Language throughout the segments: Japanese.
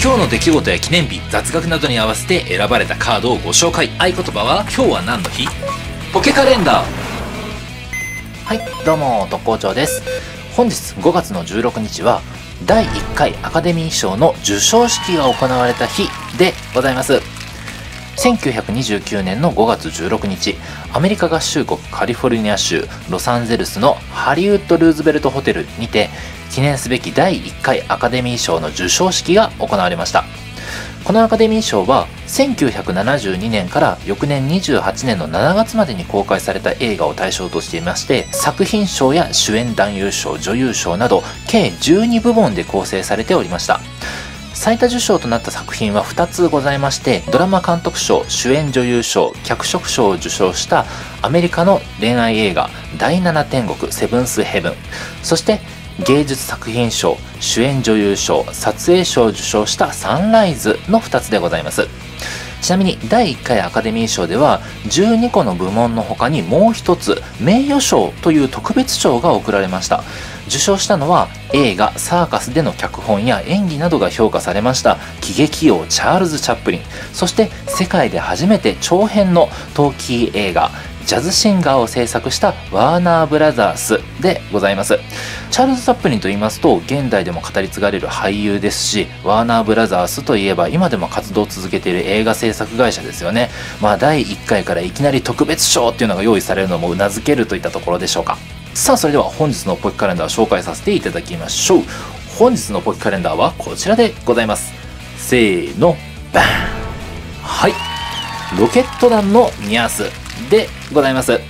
今日の出来事や記念日、雑学などに合わせて選ばれたカードをご紹介。合言葉は、今日は何の日？ポケカレンダー。はい、どうも、特攻長です。本日5月の16日は、第1回アカデミー賞の授賞式が行われた日でございます。1929年の5月16日、アメリカ合衆国カリフォルニア州ロサンゼルスのハリウッド・ルーズベルトホテルにて、記念すべき第1回アカデミー賞の授賞式が行われました。このアカデミー賞は、1972年から翌年28年の7月までに公開された映画を対象としていまして、作品賞や主演男優賞、女優賞など、計12部門で構成されておりました。最多受賞となった作品は2つございまして、ドラマ監督賞、主演女優賞、脚色賞を受賞したアメリカの恋愛映画「第7天国セブンスヘブン」、そして芸術作品賞、主演女優賞、撮影賞を受賞した「サンライズ」の2つでございます。ちなみに第1回アカデミー賞では12個の部門の他にもう一つ名誉賞という特別賞が贈られました。受賞したのは映画「サーカス」での脚本や演技などが評価されました喜劇王チャールズ・チャップリン、そして世界で初めて長編のトーキー映画「ジャズシンガー」を制作したワーナー・ブラザースでございます。チャールズ・チャップリンと言いますと現代でも語り継がれる俳優ですし、ワーナー・ブラザースといえば今でも活動を続けている映画制作会社ですよね。まあ第1回からいきなり特別賞っていうのが用意されるのもうなずけるといったところでしょうか。さあそれでは本日のポケカレンダーを紹介させていただきましょう。本日のポケカレンダーはこちらでございます。せーの、バーン。はい、ロケット団のニャースでございます。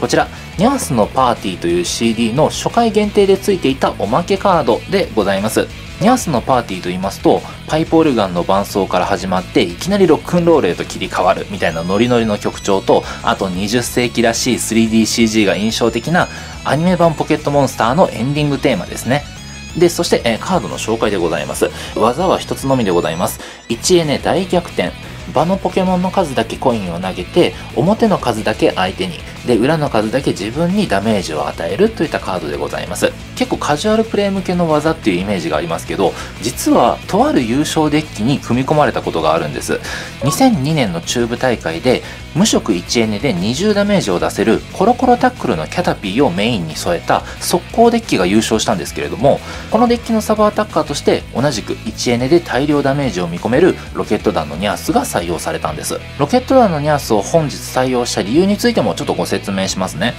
こちらニャースのパーティーという CD の初回限定で付いていたおまけカードでございます。ニャースのパーティーと言いますと、パイプオルガンの伴奏から始まっていきなりロックンロールへと切り替わるみたいなノリノリの曲調と、あと20世紀らしい 3DCG が印象的なアニメ版ポケットモンスターのエンディングテーマですね。で、そして、カードの紹介でございます。技は1つのみでございます。1エネ大逆転。場のポケモンの数だけコインを投げて、表の数だけ相手に、で裏の数だけ自分にダメージを与えるといったカードでございます。結構カジュアルプレイ向けの技っていうイメージがありますけど、実はとある優勝デッキに組み込まれたことがあるんです。2002年の中部大会で無色1エネで20ダメージを出せるコロコロタックルのキャタピーをメインに添えた速攻デッキが優勝したんですけれども、このデッキのサブアタッカーとして同じく1エネで大量ダメージを見込めるロケット団のニャースが採用されたんです。ロケット団のニャースを本日採用した理由についてもちょっとご説明しますね。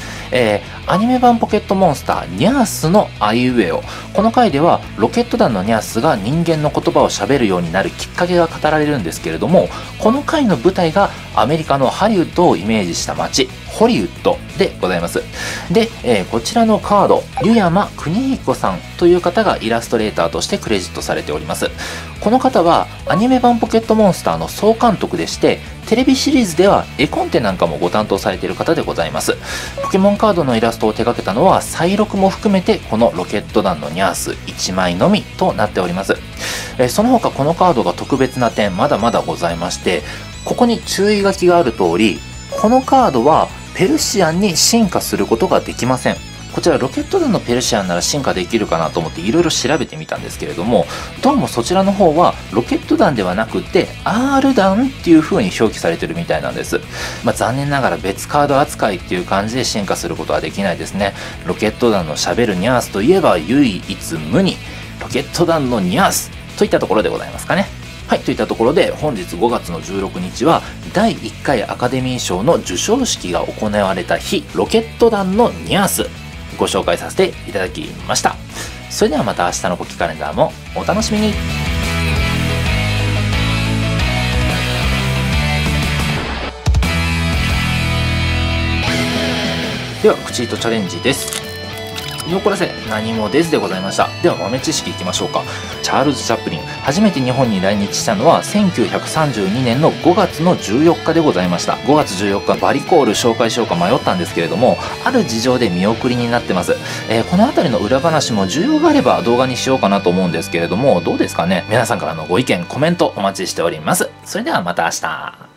アニメ版ポケットモンスターニャースのあいうえお、この回ではロケット団のニャースが人間の言葉を喋るようになるきっかけが語られるんですけれども、この回の舞台がアメリカのハリウッドをイメージした街ホリウッドでございます。で、こちらのカード、湯山邦彦さんという方がイラストレーターとしてクレジットされております。この方はアニメ版ポケットモンスターの総監督でして、テレビシリーズでは絵コンテなんかもご担当されている方でございます。ポケモンカードのイラストを手掛けたのは再録も含めてこのロケット団のニャース1枚のみとなっております。その他このカードが特別な点まだまだございまして、ここに注意書きがある通り、このカードはペルシアンに進化することができません。こちらロケット団のペルシアンなら進化できるかなと思っていろいろ調べてみたんですけれども、どうもそちらの方はロケット団ではなくて R 団っていう風に表記されてるみたいなんです。まあ、残念ながら別カード扱いっていう感じで進化することはできないですね。ロケット団のしゃべるニャースといえば唯一無二ロケット団のニャースといったところでございますかね。はい、といったところで本日5月の16日は第1回アカデミー賞の授賞式が行われた日、ロケット団のニャースご紹介させていただきました。それではまた明日のポケカレンダーもお楽しみに。では口糸チャレンジです。見怒らせ何もですでございました。では豆知識いきましょうか。チャールズ・チャップリン初めて日本に来日したのは1932年の5月の14日でございました。5月14日バリコール紹介しようか迷ったんですけれども、ある事情で見送りになってます。この辺りの裏話も需要があれば動画にしようかなと思うんですけれども、どうですかね。皆さんからのご意見コメントお待ちしております。それではまた明日。